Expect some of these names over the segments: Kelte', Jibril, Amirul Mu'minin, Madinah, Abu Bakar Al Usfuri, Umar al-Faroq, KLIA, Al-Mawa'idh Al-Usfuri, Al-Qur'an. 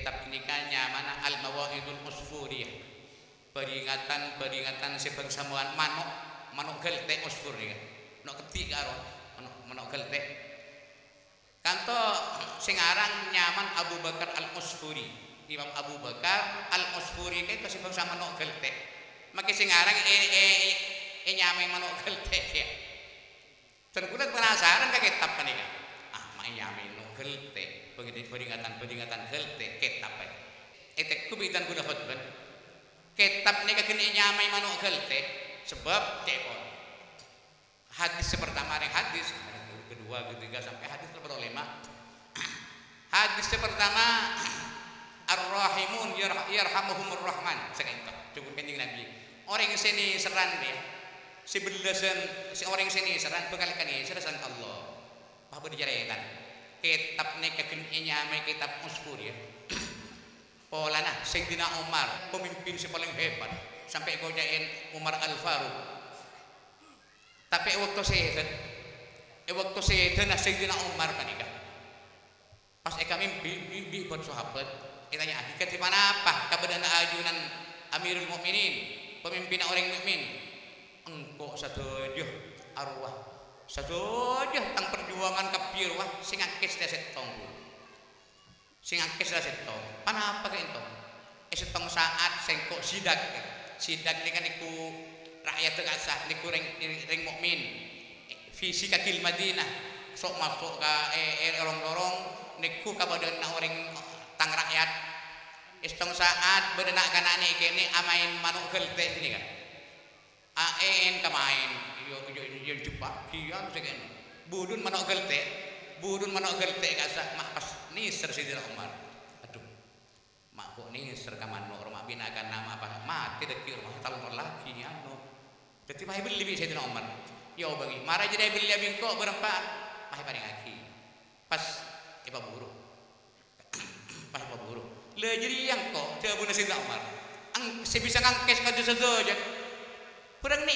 kitab nikahnya mana Al-Mawa'idh Al-Usfuri, peringatan sebangsamuan manuk manuk gelte usfur ni, nak ketik karo manuk gelte. Kanto singarang nyaman Abu Bakar Al Usfuri, Imam Abu Bakar Al Usfuri ni kesebangsa manuk gelte. Maka singarang nyaman manuk gelte ya. Terkulit penasaran ke kitab ni kan? Nyaman manuk gelte. Begitu peringatan helte kitab ay, etek kubitan kuda khutbah kitab ni kagini nyamai manuk helte sebab tekon hadis pertama yang hadis kedua ketiga sampai hadis terperolema. Hadis pertama ar-rahimun yarhamuhumur rahman sekentok cukup kencing nabi orang sini seran dia si belasan si orang sini seran pengalikan ini seran Allah apa diceraikan kitab ni kageninya may kitab Usfuri ya. Pola nah, Sayyidina Umar pemimpin si paling hebat sampai gojain Umar al-Faroq. Tapi waktu Sayyidina Sayyidina Umar kanika. Pas eka mimpi buat sahabat, ditanya hakikat di mana apa kabadana ajunan Amirul Mu'minin, pemimpin orang mukmin. Engko sadojo arwah sadojo tang perjuangan kafir wah sing akes daset tong. Sing akes daset tong. Panapa kae tong? Setong saat sing kok sidak. Sidak ni kan iku rakyat kasah niku ring mukmin. Visi kakil Madinah. Sok masuk ka lorong-lorong niku ka badan orang tang rakyat. Setong saat bedenak kanane iki ni amain manuk gelte ini kan. Aen kamain yang cepat kian sekian budun manok gelte kasah mak pas ni Sayyidina Umar aduh mak kok ni serkaman nur mak binakan nama apa mati deki rumah talon lagi ya no jadi mah beli bi Sayyidina Umar yo bagi marah jadi beli bingko berempat mah paling aki pas iba buruk pas iba buruk le jadi yang kok dia bunuh Sayyidina Umar ang sebisa ngangkes kadu saja kurang ni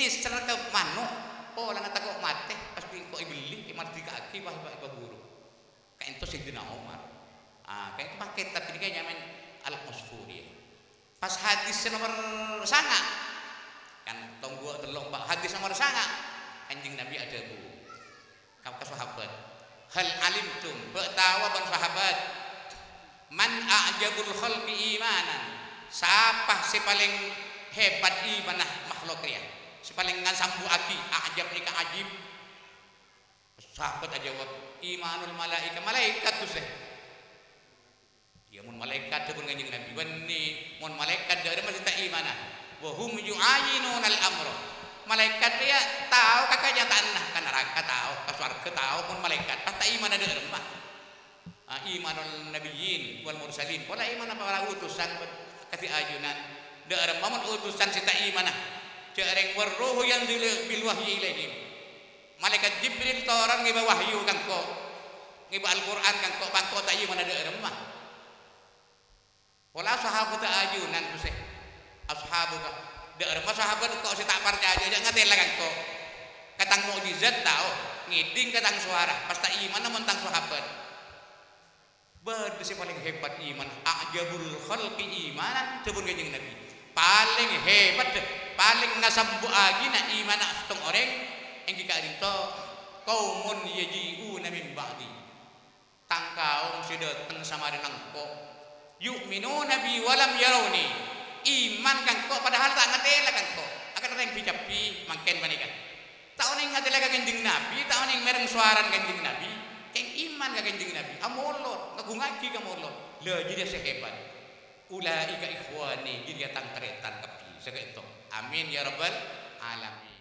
ni serka manuk pola ngatakok mate pas bingko ibeli mati kaki wah iba buruk kaento Sayyidina Umar kaento paket tapi dia nyaman Al-Usfuri pas hadis nomor sanga kan tonggo telung pak hadis nomor sanga anjing nabi ada bu kamu sahabat hal alimtum betawa bang sahabat man a'jabul khalqi imanan siapa si paling hebat imanah makhluk ria sepaling ngan sambu aki ajab ni ajib sahabat aja jawab imanul malaikat tu seh dia mun malaikat tu pun kanjeng nabi bani mun malaikat dia masih tak imanah wa hum yu'ayinunal amra malaikat dia tahu kakaknya tanah kan neraka tahu ka swarga tahu mun malaikat tak imanah dia remah imanul nabiyyin wal mursalin wala imanah para utusan kasih ajunan daerah mamat utusan sita imanah jareng waruhu yang dilih bil wahyi ilaihim malaikat Jibril torang ngiba wahyu kangko ngiba Al-Qur'an kangko pangko ta imanah daerah mah wala sahabat ajunan tu seh ashabu daerah mah sahabat kok sita parja aja ngatela kangko katang mukjizat tau ngiding katang suara pas ta imanah mentang sahabat bad si paling hebat iman ajabul khalqi imanan tebun kanjeng nabi paling hebat paling nasambu agina iman astong orang engki kadinto qaumun yajiuna min ba'di tangkaung sidateng sama dengan ko yu'minuna bi walam yarawni iman kang ko padahal tak ngatela kang ko akan reng bicapi mangken banikan tak oneng ngatela kanjeng nabi tak oneng mereng suaran kanjeng nabi yang iman ke kanjeng nabi amolot ngagungagi ka molot lha jadi sehebat ulaika ikhwani jadi tang tretan kepi seketok amin ya rabbal alamin.